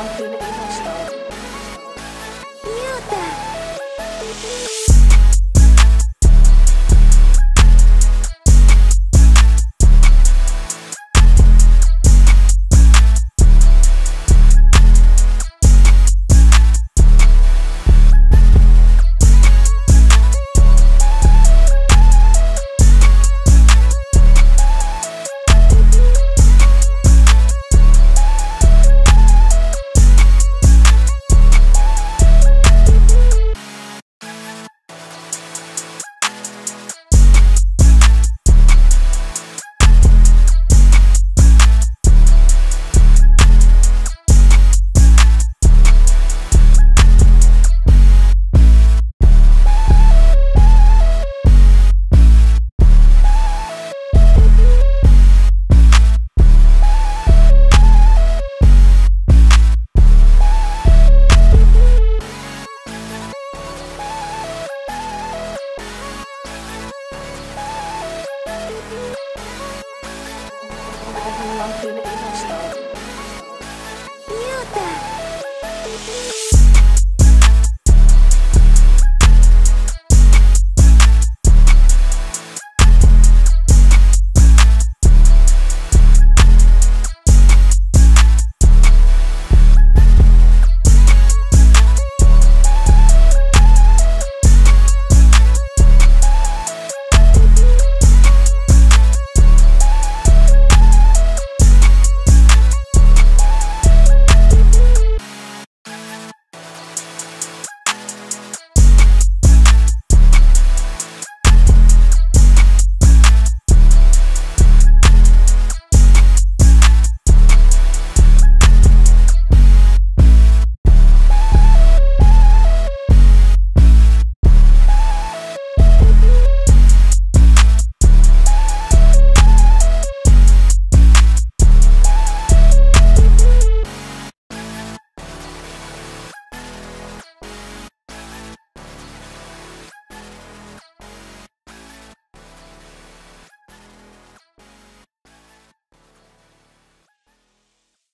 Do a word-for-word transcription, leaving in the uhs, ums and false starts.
I'm feeling so